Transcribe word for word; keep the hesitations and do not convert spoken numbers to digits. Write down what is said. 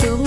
Lo